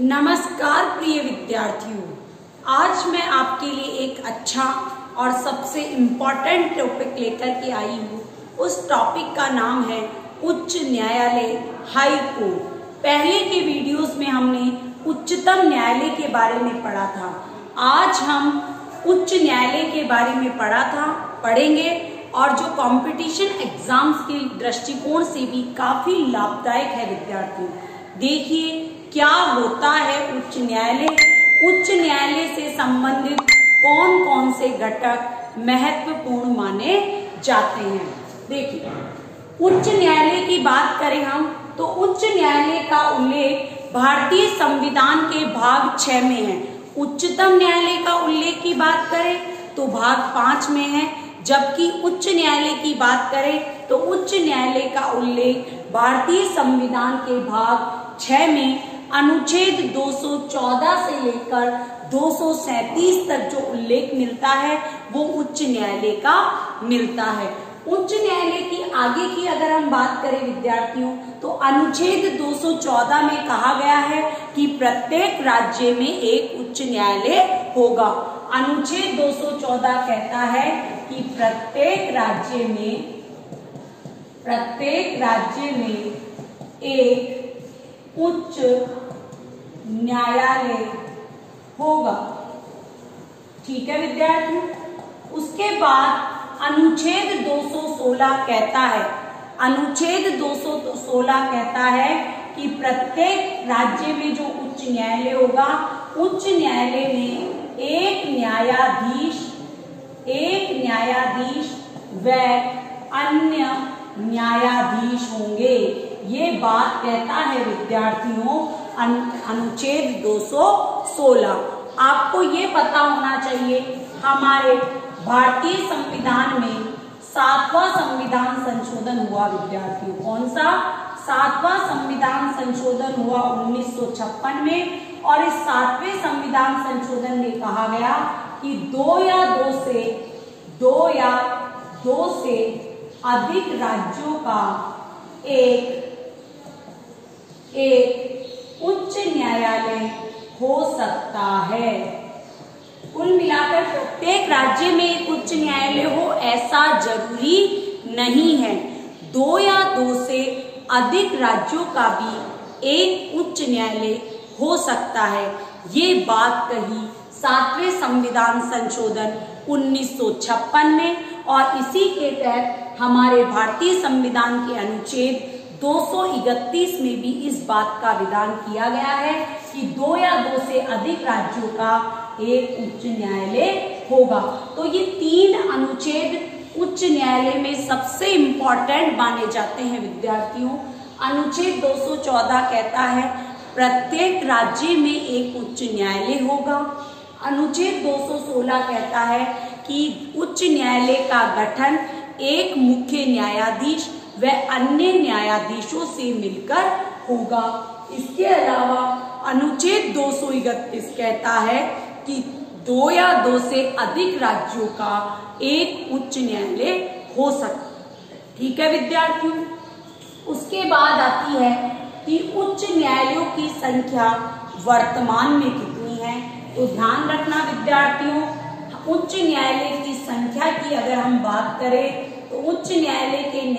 नमस्कार प्रिय विद्यार्थियों, आज मैं आपके लिए एक अच्छा और सबसे इम्पोर्टेंट टॉपिक लेकर के आई हूँ। उस टॉपिक का नाम है उच्च न्यायालय, हाई कोर्ट। पहले के वीडियोस में हमने उच्चतम न्यायालय के बारे में पढ़ा था। आज हम उच्च न्यायालय के बारे में पढ़ेंगे और जो कॉम्पिटिशन एग्जाम्स के दृष्टिकोण से भी काफी लाभदायक है विद्यार्थियों। देखिए क्या होता है उच्च न्यायालय, से संबंधित कौन कौन से घटक महत्वपूर्ण माने जाते हैं। देखिए, उच्च न्यायालय की बात करें हम तो उच्च न्यायालय का उल्लेख भारतीय संविधान के भाग 6 में है। उच्चतम न्यायालय का उल्लेख की बात करें तो भाग 5 में है, जबकि उच्च न्यायालय की बात करें तो उच्च न्यायालय का उल्लेख भारतीय संविधान के भाग 6 में अनुच्छेद 214 से लेकर 237 तक जो उल्लेख मिलता है वो उच्च न्यायालय का मिलता है। उच्च न्यायालय की आगे की अगर हम बात करें विद्यार्थियों तो अनुच्छेद 214 में कहा गया है कि प्रत्येक राज्य में एक उच्च न्यायालय होगा। अनुच्छेद 214 कहता है कि प्रत्येक राज्य में एक उच्च न्यायालय होगा। ठीक है विद्यार्थियों, उसके बाद अनुच्छेद 216 कहता है कि प्रत्येक राज्य में जो उच्च न्यायालय होगा, उच्च न्यायालय में एक न्यायाधीश व अन्य न्यायाधीश होंगे। ये बात कहता है विद्यार्थियों अनुच्छेद 216। आपको ये पता होना चाहिए हमारे भारतीय संविधान में 7वां संविधान संशोधन हुआ विद्यार्थियों। कौन सा? 7वां संविधान संशोधन हुआ 1956 में, और इस 7वें संविधान संशोधन में कहा गया कि दो या दो से अधिक राज्यों का एक उच्च न्यायालय हो सकता है। कुल मिलाकर प्रत्येक राज्य में एक उच्च न्यायालय हो ऐसा जरूरी नहीं है। 2 या 2 से अधिक राज्यों का भी एक उच्च न्यायालय हो सकता है। ये बात कही 7वें संविधान संशोधन 1956 में, और इसी के तहत हमारे भारतीय संविधान के अनुच्छेद 231 में भी इस बात का विधान किया गया है कि 2 या 2 से अधिक राज्यों का एक उच्च न्यायालय होगा। तो ये 3 अनुच्छेद उच्च न्यायालय में सबसे इम्पोर्टेंट माने जाते हैं विद्यार्थियों। अनुच्छेद 214 कहता है प्रत्येक राज्य में एक उच्च न्यायालय होगा। अनुच्छेद 216 कहता है कि उच्च न्यायालय का गठन एक मुख्य न्यायाधीश व अन्य न्यायाधीशों से मिलकर होगा। इसके अलावा अनुच्छेद 231 कहता है कि 2 या 2 से अधिक राज्यों का एक उच्च न्यायालय हो सकता है। ठीक है विद्यार्थियों, उसके बाद आती है कि उच्च न्यायालयों की संख्या वर्तमान में कितनी है। तो ध्यान रखना विद्यार्थियों, उच्च न्यायालय की संख्या की अगर हम बात करें तो उच्च न्यायालय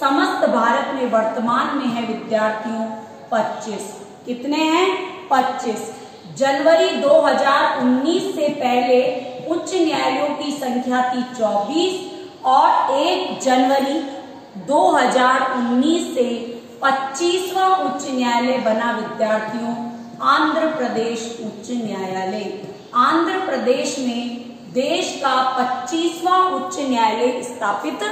समस्त भारत में वर्तमान में है विद्यार्थियों 25। कितने हैं? 25। जनवरी 2019 से पहले उच्च न्यायालयों की संख्या थी 24, और 1 जनवरी 2019 से 25वां उच्च न्यायालय बना विद्यार्थियों आंध्र प्रदेश उच्च न्यायालय। आंध्र प्रदेश में देश का 25वां उच्च न्यायालय स्थापित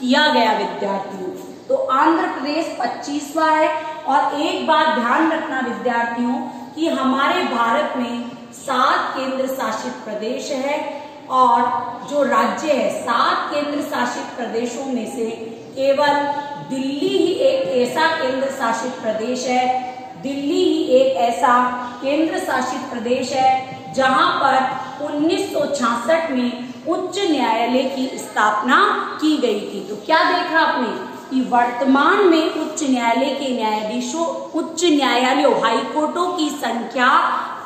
किया गया विद्यार्थियों। तो आंध्र प्रदेश 25वां है। और एक बात ध्यान रखना विद्यार्थियों कि हमारे भारत में 7 केंद्र शासित प्रदेश है, और जो राज्य है 7 केंद्र शासित प्रदेशों में से केवल दिल्ली ही एक ऐसा केंद्र शासित प्रदेश है जहां पर 1966 में उच्च न्यायालय की स्थापना की गई थी। तो क्या देखा आपने? कि वर्तमान में उच्च न्यायालय के न्यायाधीशों उच्च न्यायालयों हाईकोर्टों की संख्या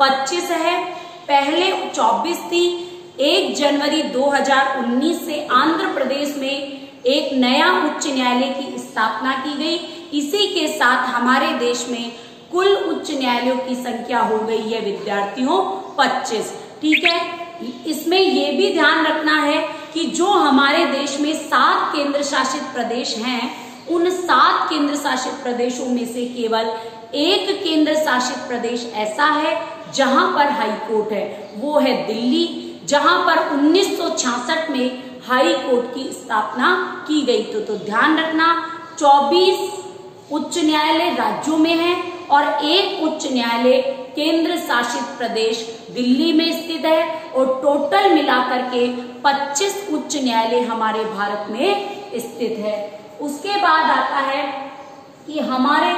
25 है, पहले 24 थी। 1 जनवरी 2019 से आंध्र प्रदेश में एक नया उच्च न्यायालय की स्थापना की गई। इसी के साथ हमारे देश में कुल उच्च न्यायालयों की संख्या हो गई है विद्यार्थियों 25। ठीक है, इसमें यह भी ध्यान रखना है कि जो हमारे देश में 7 केंद्र शासित प्रदेश हैं, उन 7 केंद्र शासित प्रदेशों में से केवल 1 केंद्र शासित प्रदेश ऐसा है जहां पर हाई कोर्ट है, वो है दिल्ली, जहां पर 1966 में हाई कोर्ट की स्थापना की गई। तो ध्यान रखना 24 उच्च न्यायालय राज्यों में है और 1 उच्च न्यायालय केंद्र शासित प्रदेश दिल्ली में स्थित है और टोटल मिलाकर के 25 उच्च न्यायालय हमारे भारत में स्थित है। उसके बाद आता है कि हमारे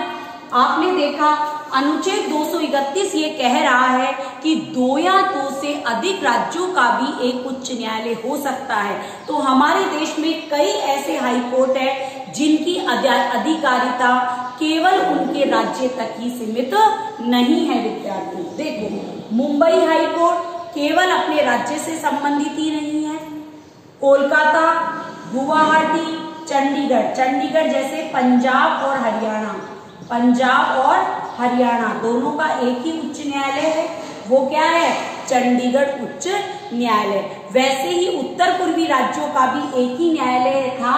आपने देखा अनुच्छेद 231 ये कह रहा है कि 2 या 2 से अधिक राज्यों का भी एक उच्च न्यायालय हो सकता है। तो हमारे देश में कई ऐसे हाई कोर्ट है जिनकी अधिकारिता केवल उनके राज्य तक ही सीमित नहीं है विद्यार्थी। देखो, मुंबई हाई कोर्ट केवल अपने राज्य से संबंधित ही नहीं है, कोलकाता, गुवाहाटी, चंडीगढ़ जैसे पंजाब और हरियाणा दोनों का एक ही उच्च न्यायालय है, वो क्या है? चंडीगढ़ उच्च न्यायालय। वैसे ही उत्तर पूर्वी राज्यों का भी एक ही न्यायालय था,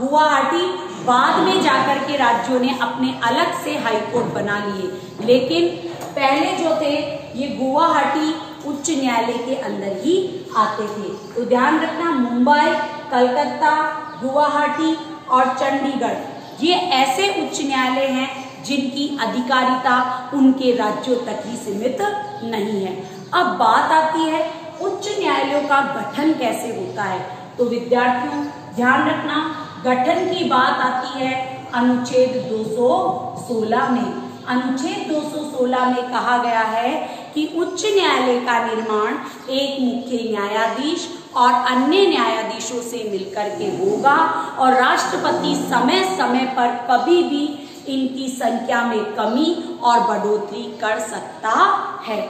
गुवाहाटी। बाद में जाकर के राज्यों ने अपने अलग से हाई कोर्ट बना लिए, लेकिन पहले जो थे ये गुवाहाटी उच्च न्यायालय के अंदर ही आते थे। तो ध्यान रखना मुंबई, कलकत्ता, गुवाहाटी और चंडीगढ़ ये ऐसे उच्च न्यायालय हैं जिनकी अधिकारिता उनके राज्यों तक ही सीमित नहीं है। अब बात आती है उच्च न्यायालयों का गठन कैसे होता है। तो विद्यार्थियों ध्यान रखना, गठन की बात आती है अनुच्छेद 216 में। अनुच्छेद 216 में कहा गया है कि उच्च न्यायालय का निर्माण एक मुख्य न्यायाधीश और अन्य न्यायाधीशों से मिलकर के होगा और राष्ट्रपति समय समय पर कभी भी इनकी संख्या में कमी और बढ़ोतरी कर सकता है।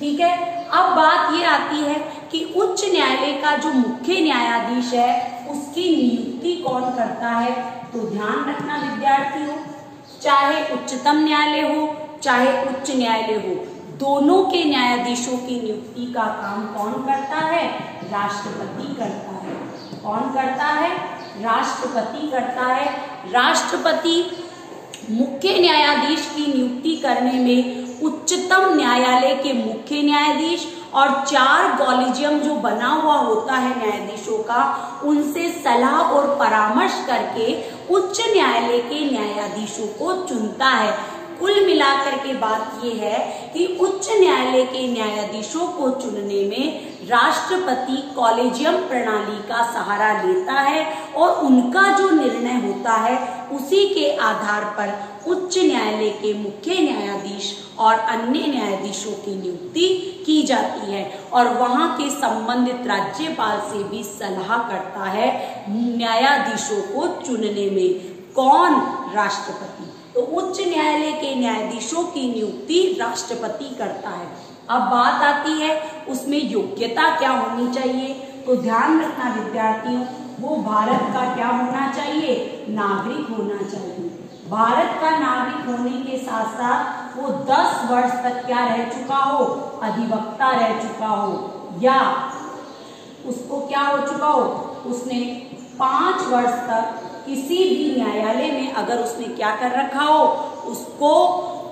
ठीक है, अब बात ये आती है कि उच्च न्यायालय का जो मुख्य न्यायाधीश है उसकी नियुक्ति कौन करता है। तो ध्यान रखना विद्यार्थियों, चाहे उच्चतम न्यायालय हो चाहे उच्च न्यायालय हो, दोनों के न्यायाधीशों की नियुक्ति का काम कौन करता है? राष्ट्रपति करता है। कौन करता है? राष्ट्रपति करता है। राष्ट्रपति मुख्य न्यायाधीश की नियुक्ति करने में उच्चतम न्यायालय के मुख्य न्यायाधीश और 4 कॉलेजियम जो बना हुआ होता है न्यायाधीशों का, उनसे सलाह और परामर्श करके उच्च न्यायालय के न्यायाधीशों को चुनता है। कुल मिलाकर के बात यह है कि उच्च न्यायालय के न्यायाधीशों को चुनने में राष्ट्रपति कॉलेजियम प्रणाली का सहारा लेता है और उनका जो निर्णय होता है उसी के आधार पर उच्च न्यायालय के मुख्य न्यायाधीश और अन्य न्यायाधीशों की नियुक्ति की जाती है और वहां के संबंधित राज्यपाल से भी सलाह करता है न्यायाधीशों को चुनने में। कौन? राष्ट्रपति। तो उच्च न्यायालय के न्यायाधीशों की नियुक्ति राष्ट्रपति करता है। अब बात आती है उसमें योग्यता क्या होनी चाहिए। तो ध्यान रखना विद्यार्थियों, वो भारत का क्या होना चाहिए? नागरिक होना चाहिए। भारत का नागरिक होने के साथ साथ वो 10 वर्ष तक क्या रह चुका हो? अधिवक्ता रह चुका हो, या उसको क्या हो चुका हो, उसने 5 वर्ष तक किसी भी न्यायालय में अगर उसने क्या कर रखा हो, उसको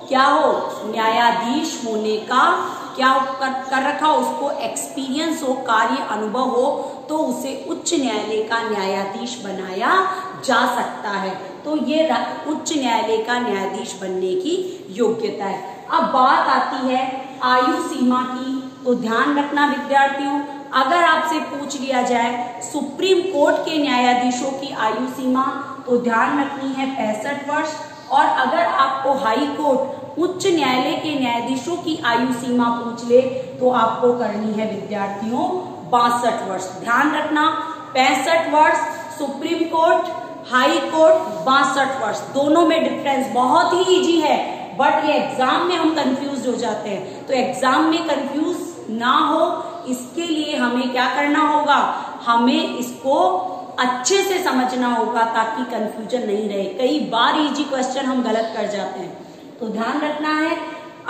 क्या हो, न्यायाधीश होने का क्या कर रखा हो, उसको एक्सपीरियंस हो, कार्य अनुभव हो, तो उसे उच्च न्यायालय का न्यायाधीश बनाया जा सकता है। तो ये उच्च न्यायालय का न्यायाधीश बनने की योग्यता है। अब बात आती है आयु सीमा की। तो ध्यान रखना विद्यार्थियों, अगर आपसे पूछ लिया जाए सुप्रीम कोर्ट के न्यायाधीशों की आयु सीमा, तो ध्यान रखनी है 65 वर्ष। और अगर आपको हाई कोर्ट उच्च न्यायालय के न्यायाधीशों की आयु सीमा पूछ ले तो आपको करनी है विद्यार्थियों 62 वर्ष। ध्यान रखना 65 वर्ष सुप्रीम कोर्ट, हाई कोर्ट 62 वर्ष, दोनों में डिफरेंस बहुत ही इजी है, बट ये एग्जाम में हम कंफ्यूज हो जाते हैं। तो एग्जाम में कंफ्यूज ना हो इसके लिए हमें क्या करना होगा, हमें इसको अच्छे से समझना होगा ताकि कंफ्यूजन नहीं रहे। कई बार इजी क्वेश्चन हम गलत कर जाते हैं, तो ध्यान रखना है।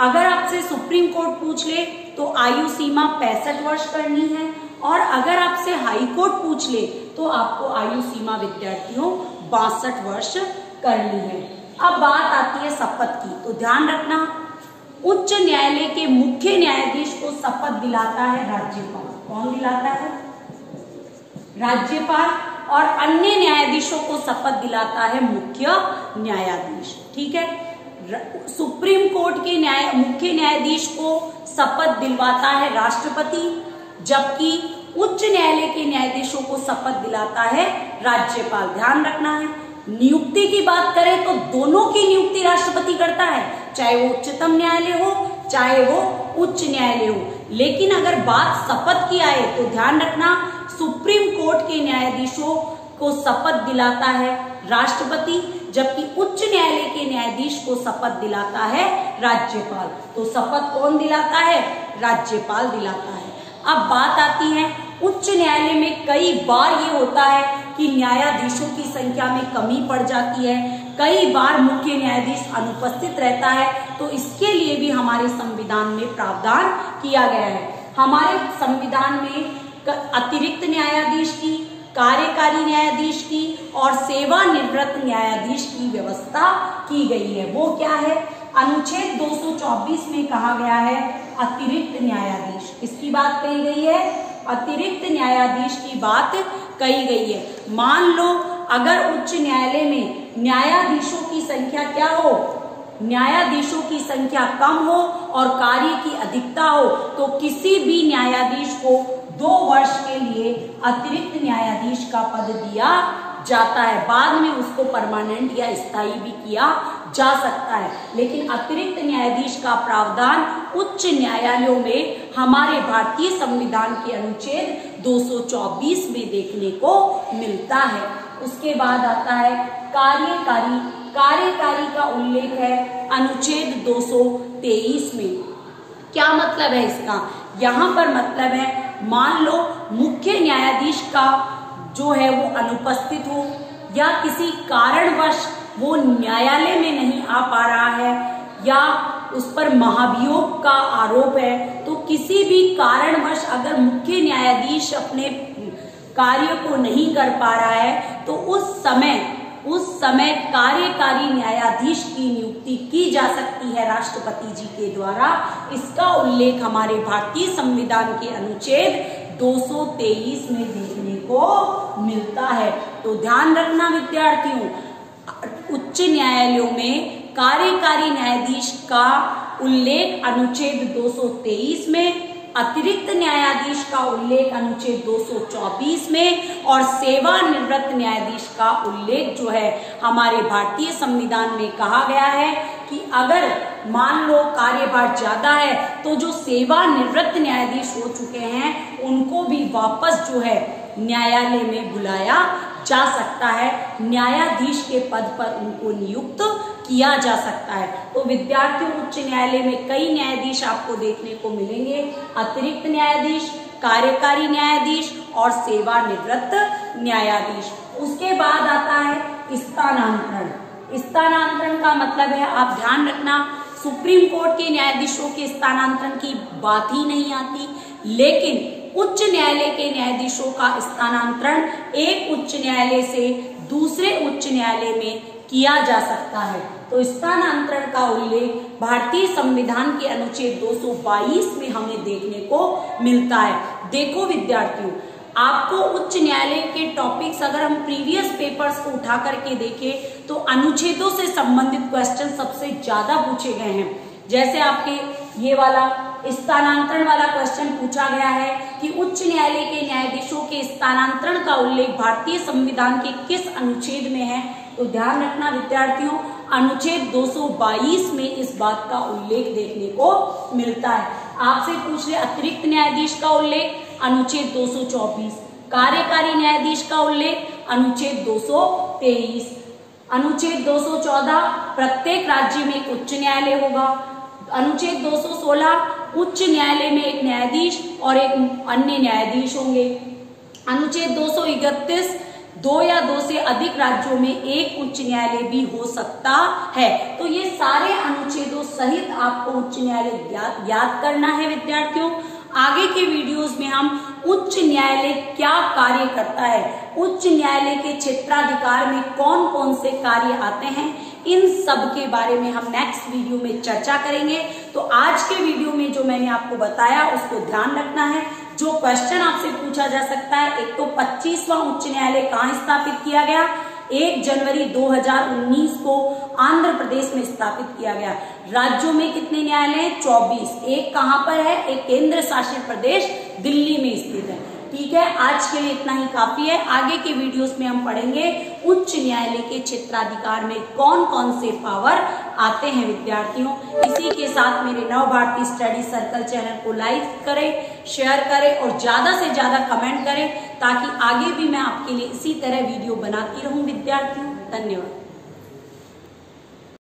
अगर आपसे सुप्रीम कोर्ट पूछ ले तो आयु सीमा 65 वर्ष करनी है, और अगर आपसे हाई कोर्ट पूछ ले तो आपको आयु सीमा विद्यार्थियों 62 वर्ष करनी है। अब बात आती है शपथ की, तो ध्यान रखना उच्च न्यायालय के मुख्य न्यायाधीश को शपथ दिलाता है राज्यपाल। कौन दिलाता है? राज्यपाल। और अन्य न्यायाधीशों को शपथ दिलाता है मुख्य न्यायाधीश। ठीक है, सुप्रीम कोर्ट के मुख्य न्यायाधीश को शपथ दिलवाता है राष्ट्रपति, जबकि उच्च न्यायालय के न्यायाधीशों को शपथ दिलाता है राज्यपाल। ध्यान रखना है। नियुक्ति की बात करें तो दोनों की नियुक्ति राष्ट्रपति करता है, चाहे वो उच्चतम न्यायालय हो चाहे वो उच्च न्यायालय हो। लेकिन अगर बात शपथ की आए तो ध्यान रखना, सुप्रीम कोर्ट के न्यायाधीशों को शपथ दिलाता है राष्ट्रपति, जबकि उच्च न्यायालय के न्यायाधीश को शपथ दिलाता है राज्यपाल। तो शपथ कौन दिलाता है? राज्यपाल दिलाता है। अब बात आती है, उच्च न्यायालय में कई बार ये होता है कि न्यायाधीशों की संख्या में कमी पड़ जाती है, कई बार मुख्य न्यायाधीश अनुपस्थित रहता है, तो इसके लिए भी हमारे संविधान में प्रावधान किया गया है। हमारे संविधान में अतिरिक्त न्यायाधीश की, कार्यकारी न्यायाधीश की और सेवानिवृत्त न्यायाधीश की व्यवस्था की गई है। वो क्या है? अनुच्छेद 224 में कहा गया है अतिरिक्त न्यायाधीश, इसकी बात कही गई है, अतिरिक्त न्यायाधीश की बात कही गई है। मान लो अगर उच्च न्यायालय में न्यायाधीशों की संख्या क्या हो, न्यायाधीशों की संख्या कम हो और कार्य की अधिकता हो, तो किसी भी न्यायाधीश को 2 वर्ष के लिए अतिरिक्त न्यायाधीश का पद दिया जाता है। बाद में उसको परमानेंट या स्थायी भी किया जा सकता है, लेकिन अतिरिक्त न्यायाधीश का प्रावधान उच्च न्यायालयों में हमारे भारतीय संविधान के अनुच्छेद 224 में देखने को मिलता है। उसके बाद आता है कार्यकारी। कार्यकारी का उल्लेख है अनुच्छेद 223 में। क्या मतलब है इसका? यहाँ पर मतलब है, मान लो मुख्य न्यायाधीश का जो है वो अनुपस्थित हो या किसी कारणवश वो न्यायालय में नहीं आ पा रहा है या उस पर महाभियोग का आरोप है, तो किसी भी कारणवश अगर मुख्य न्यायाधीश अपने कार्य को नहीं कर पा रहा है तो उस समय कार्यकारी न्यायाधीश की नियुक्ति की जा सकती है राष्ट्रपति जी के द्वारा। इसका उल्लेख हमारे भारतीय संविधान के अनुच्छेद 223 में देखने को मिलता है। तो ध्यान रखना विद्यार्थियों, उच्च न्यायालयों में कार्यकारी न्यायाधीश का उल्लेख अनुच्छेद 223 में, अतिरिक्त न्यायाधीश का उल्लेख अनुच्छेद 224 में और सेवानिवृत्त न्यायाधीश का उल्लेख जो है हमारे भारतीय संविधान में कहा गया है कि अगर मान लो कार्यभार ज्यादा है तो जो सेवानिवृत्त न्यायाधीश हो चुके हैं उनको भी वापस जो है न्यायालय में बुलाया जा सकता है, न्यायाधीश के पद पर उनको नियुक्त किया जा सकता है। तो विद्यार्थियों, उच्च न्यायालय में कई न्यायाधीश आपको देखने को मिलेंगे, अतिरिक्त न्यायाधीश, कार्यकारी न्यायाधीश और सेवानिवृत्त न्यायाधीश। उसके बाद आता है स्थानांतरण। स्थानांतरण का मतलब है, आप ध्यान रखना, सुप्रीम कोर्ट के न्यायाधीशों के स्थानांतरण की बात ही नहीं आती, लेकिन उच्च न्यायालय के न्यायाधीशों का स्थानांतरण एक उच्च न्यायालय से दूसरे उच्च न्यायालय में किया जा सकता है। तो स्थानांतरण का उल्लेख भारतीय संविधान के अनुच्छेद 222 में हमें देखने को मिलता है। देखो विद्यार्थियों, आपको उच्च न्यायालय के टॉपिक्स अगर हम प्रीवियस पेपर्स को उठा करके देखें तो अनुच्छेदों से संबंधित क्वेश्चन सबसे ज्यादा पूछे गए हैं। जैसे आपके ये वाला स्थानांतरण वाला क्वेश्चन पूछा गया है कि उच्च न्यायालय के न्यायाधीशों के स्थानांतरण का उल्लेख भारतीय संविधान के किस अनुच्छेद में है। तो ध्यान रखना विद्यार्थियों, अनुच्छेद 222 में इस बात का उल्लेख देखने को मिलता है। आपसे पूछ ले अतिरिक्त न्यायाधीश का उल्लेख अनुच्छेद 224, कार्यकारी न्यायाधीश का उल्लेख अनुच्छेद 223, 23। अनुच्छेद 214 प्रत्येक राज्य में एक उच्च न्यायालय होगा। अनुच्छेद 216 उच्च न्यायालय में एक न्यायाधीश और एक अन्य न्यायाधीश होंगे। अनुच्छेद 231 दो या दो से अधिक राज्यों में एक उच्च न्यायालय भी हो सकता है। तो ये सारे अनुच्छेदों सहित आपको उच्च न्यायालय याद करना है विद्यार्थियों। आगे के वीडियोस में हम उच्च न्यायालय क्या कार्य करता है, उच्च न्यायालय के क्षेत्राधिकार में कौन कौन से कार्य आते हैं, इन सब के बारे में हम नेक्स्ट वीडियो में चर्चा करेंगे। तो आज के वीडियो में जो मैंने आपको बताया उसको ध्यान रखना है। जो क्वेश्चन आपसे पूछा जा सकता है, एक तो 25वां उच्च न्यायालय कहाँ स्थापित किया गया, 1 जनवरी 2019 को आंध्र प्रदेश में स्थापित किया गया। राज्यों में कितने न्यायालय, 24। एक कहाँ पर है, एक केंद्र शासित प्रदेश दिल्ली में स्थित है। ठीक है, आज के लिए इतना ही काफी है। आगे के वीडियोस में हम पढ़ेंगे उच्च न्यायालय के क्षेत्राधिकार में कौन कौन से पावर आते हैं विद्यार्थियों। इसी के साथ मेरे Nav Bharti study circle channel को लाइक करें, शेयर करें और ज्यादा से ज्यादा कमेंट करें, ताकि आगे भी मैं आपके लिए इसी तरह वीडियो बनाती रहूं विद्यार्थियों। धन्यवाद।